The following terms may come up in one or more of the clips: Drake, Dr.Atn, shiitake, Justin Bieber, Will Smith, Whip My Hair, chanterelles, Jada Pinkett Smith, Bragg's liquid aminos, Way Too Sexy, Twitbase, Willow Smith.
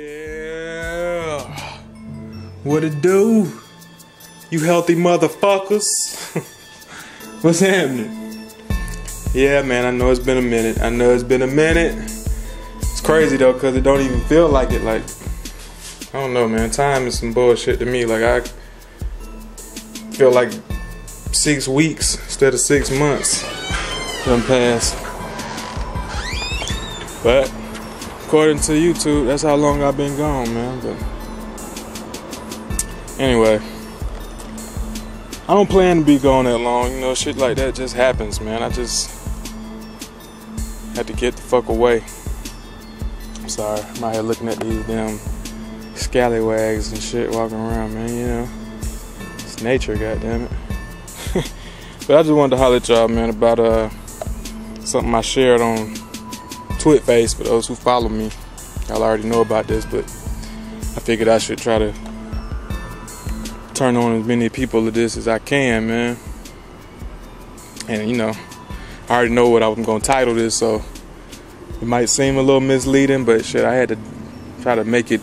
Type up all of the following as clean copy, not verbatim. Yeah, what it do? You healthy motherfuckers. What's happening? Yeah, man, I know it's been a minute. It's crazy though, cause it don't even feel like it. Like, I don't know, man. Time is some bullshit to me. Like, I feel like 6 weeks instead of 6 months done passed. But according to YouTube, that's how long I've been gone, man. But anyway, I don't plan to be gone that long. You know, shit like that just happens, man. I just had to get the fuck away. I'm sorry. I'm out here looking at these damn scallywags and shit walking around, man. You know, it's nature, goddammit. But I just wanted to holler at y'all, man, about something I shared on Twitbase. For those who follow me, y'all already know about this, but I figured I should try to turn on as many people to this as I can, man. And you know, I already know what I'm gonna title this, so it might seem a little misleading, but shit, I had to try to make it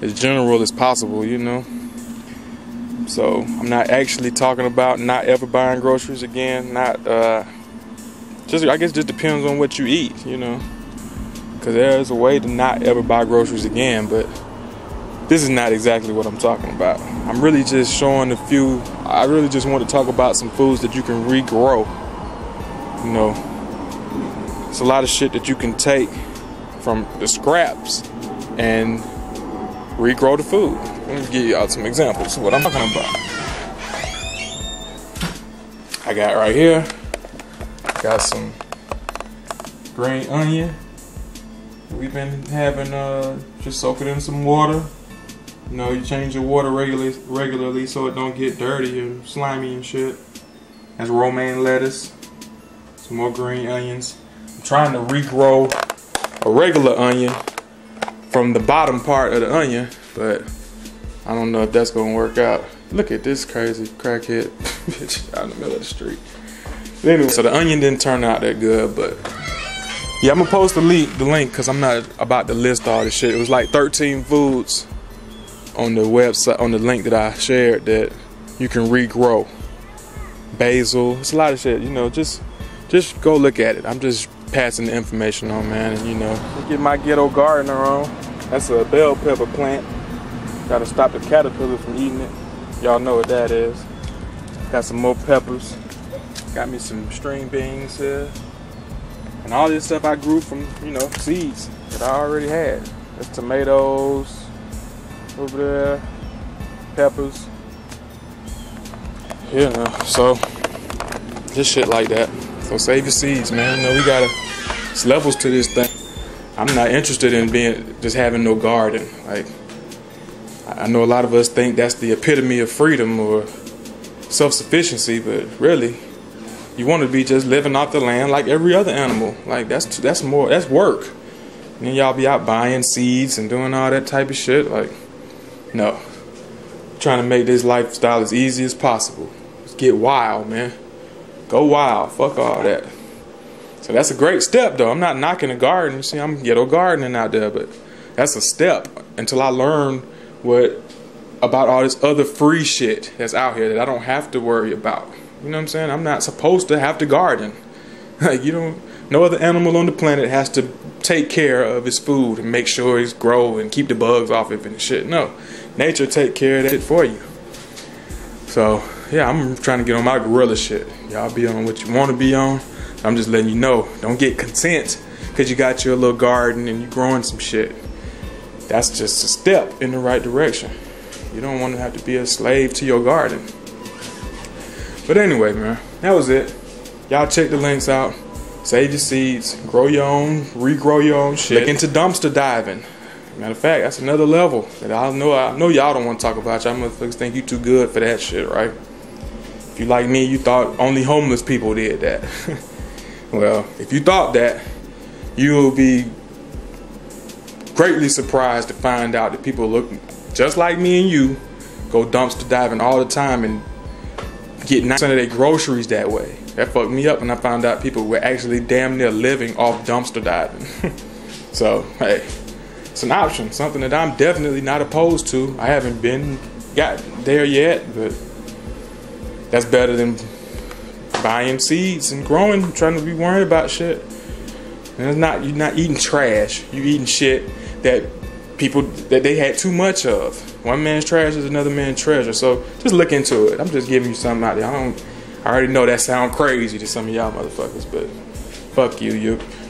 as general as possible, you know. So I'm not actually talking about not ever buying groceries again, not just, I guess it just depends on what you eat, you know, because there is a way to not ever buy groceries again, but this is not exactly what I'm talking about. I'm really just showing a few, I really just want to talk about some foods that you can regrow, you know. It's a lot of shit that you can take from the scraps and regrow the food. Let me give y'all some examples of what I'm talking about. I got right here. Got some green onion. We've been having just soak it in some water. You know, you change the water regularly so it don't get dirty and slimy and shit. That's romaine lettuce. Some more green onions. I'm trying to regrow a regular onion from the bottom part of the onion, but I don't know if that's gonna work out. Look at this crazy crackhead bitch out in the middle of the street. Anyway, so the onion didn't turn out that good, but yeah, I'm gonna post the link because I'm not about to list all this shit. It was like 13 foods on the website, on the link that I shared, that you can regrow. Basil, it's a lot of shit, you know. Just go look at it. I'm just passing the information on, man. And you know, get my ghetto gardener on. That's a bell pepper plant. Gotta stop the caterpillar from eating it. Y'all know what that is. Got some more peppers. Got me some string beans here. And all this stuff I grew from, you know, seeds that I already had. There's tomatoes over there, peppers. Yeah, so just shit like that. So save your seeds, man. You know, we gotta, it's levels to this thing. I'm not interested in just having no garden. Like, I know a lot of us think that's the epitome of freedom or self-sufficiency, but really, you want to be just living off the land like every other animal. Like that's work. And then y'all be out buying seeds and doing all that type of shit. Like, no. I'm trying to make this lifestyle as easy as possible. Just get wild, man. Go wild. Fuck all that. So that's a great step, though. I'm not knocking a garden. You see, I'm ghetto gardening out there, but that's a step until I learn what about all this other free shit that's out here that I don't have to worry about. You know what I'm saying? I'm not supposed to have to garden. Like, you don't, no other animal on the planet has to take care of its food and make sure it's grow and keep the bugs off it and shit. No, nature take care of that shit for you. So yeah, I'm trying to get on my gorilla shit. Y'all be on what you want to be on. I'm just letting you know. Don't get content because you got your little garden and you're growing some shit. That's just a step in the right direction. You don't want to have to be a slave to your garden. But anyway, man, that was it. Y'all check the links out. Save your seeds. Grow your own. Regrow your own shit. Look into dumpster diving. Matter of fact, that's another level that I know y'all don't want to talk about. Y'all motherfuckers think you too good for that shit, right? If you like me, you thought only homeless people did that. Well, if you thought that, you will be greatly surprised to find out that people look just like me and you go dumpster diving all the time and get 90% of their groceries that way. That fucked me up when I found out people were actually damn near living off dumpster diving. So, hey, it's an option, something that I'm definitely not opposed to. I haven't got there yet, but that's better than buying seeds and growing, trying to be worried about shit. And it's not, you're not eating trash. You're eating shit that people, that they had too much of. One man's trash is another man's treasure. So just look into it. I'm just giving you something out there. I already know that sound crazy to some of y'all motherfuckers, but fuck you.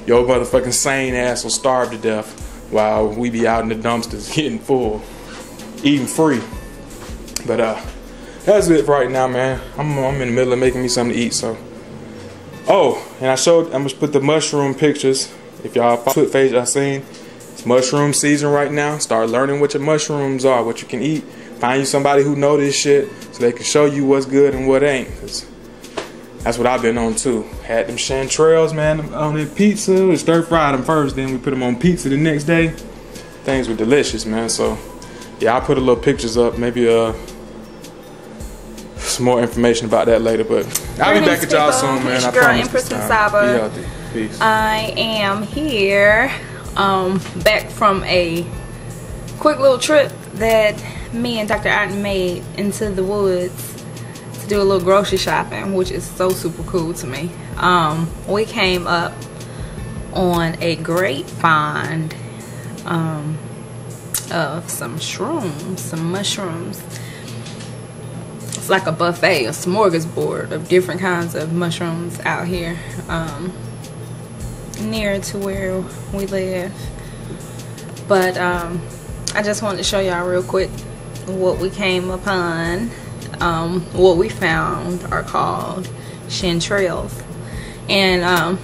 Your motherfucking sane ass will starve to death while we be out in the dumpsters getting full, eating free. But that's it for right now, man. I'm in the middle of making me something to eat, so. Oh, and I'm gonna put the mushroom pictures. If y'all follow Twitbase, I seen it's mushroom season right now. Start learning what your mushrooms are, what you can eat. Find you somebody who know this shit so they can show you what's good and what ain't. That's what I've been on too. Had them chanterelles, man, on that pizza. We stir fried them first, then we put them on pizza the next day. Things were delicious, man. So yeah, I'll put a little pictures up, maybe some more information about that later, but I'll be back at y'all soon, man. I promise. I am here, back from a quick little trip that me and Dr.Atn made into the woods. Do a little grocery shopping, which is so super cool to me. We came up on a great find of some shrooms, some mushrooms. It's like a buffet, a smorgasbord of different kinds of mushrooms out here near to where we live. But I just wanted to show y'all real quick what we came upon. What we found are called chanterelles, and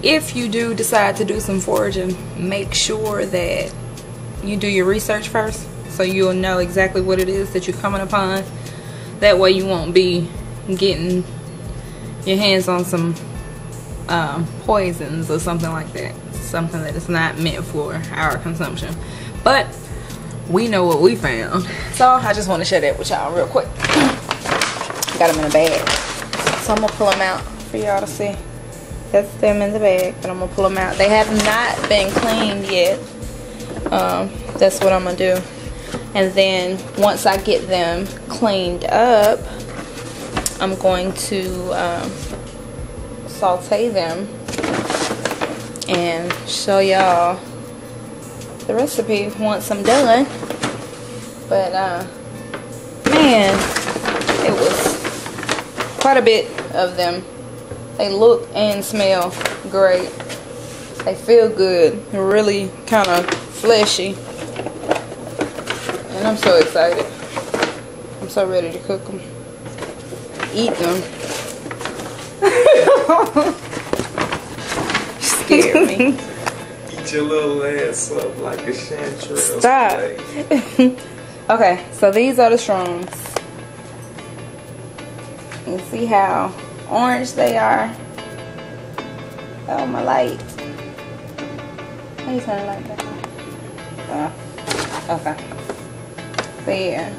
if you do decide to do some foraging, make sure that you do your research first so you'll know exactly what it is that you're coming upon. That way you won't be getting your hands on some poisons or something like that, something that is not meant for our consumption. But we know what we found, so I just want to share that with y'all real quick. Got them in a bag, so I'm gonna pull them out for y'all to see. That's them in the bag, but I'm gonna pull them out. They have not been cleaned yet. That's what I'm gonna do, and then once I get them cleaned up, I'm going to saute them and show y'all the recipe once I'm done. But man, it was quite a bit of them. They look and smell great. They feel good. They're really kind of fleshy, and I'm so excited. I'm so ready to cook them, eat them. You scared me. Your little ass up like a chanterelle. Stop. Okay, so these are the shrooms. You see how orange they are? Oh, my light. How you turn the light back on? Oh, okay. So yeah,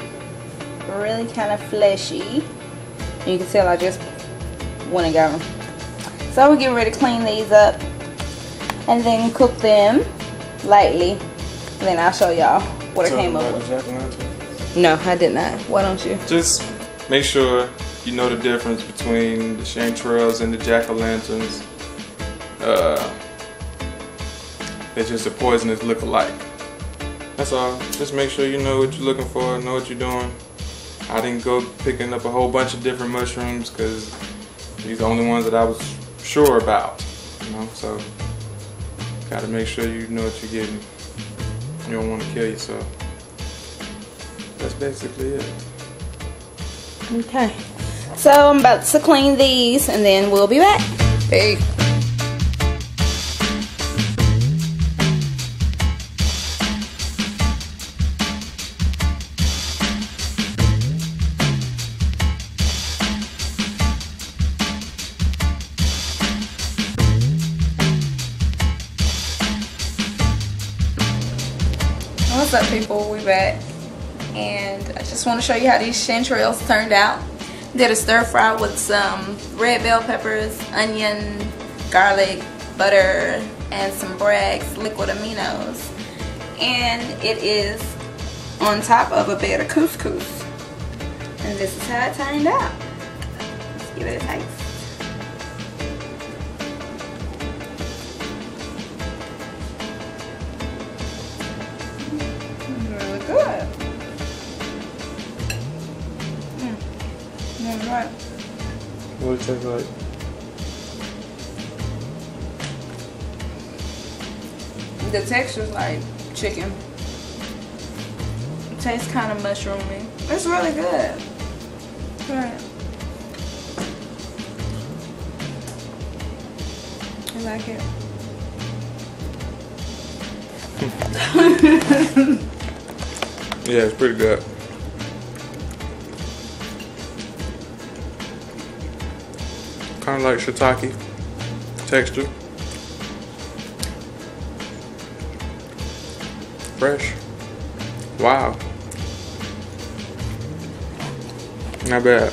really kind of fleshy. You can tell I just went and got them. So we're getting ready to clean these up and then cook them lightly, and then I'll show y'all what I came up with. No, I did not. Why don't you? Just make sure you know the difference between the chanterelles and the jack-o'-lanterns. They're just a poisonous look-alike. That's all. Just make sure you know what you're looking for, know what you're doing. I didn't go picking up a whole bunch of different mushrooms because these are the only ones that I was sure about, you know, so. Gotta make sure you know what you're getting. You don't want to kill yourself. That's basically it. Okay. So I'm about to clean these and then we'll be back. Hey. What's up, people? We back, and I just want to show you how these chanterelles turned out. Did a stir fry with some red bell peppers, onion, garlic, butter, and some Bragg's liquid aminos, and it is on top of a bed of couscous. And this is how it turned out. Let's give it a taste. Right. What does it taste like? The texture's like chicken. It tastes kind of mushroomy. It's really good. Right. I like it. Yeah, it's pretty good. Kind of like shiitake texture. Fresh. Wow. Not bad.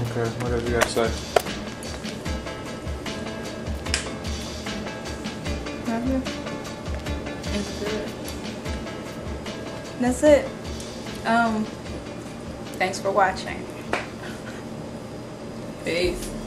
Okay, what else you got to say? Mm-hmm. It's good. That's it. Thanks for watching. Peace.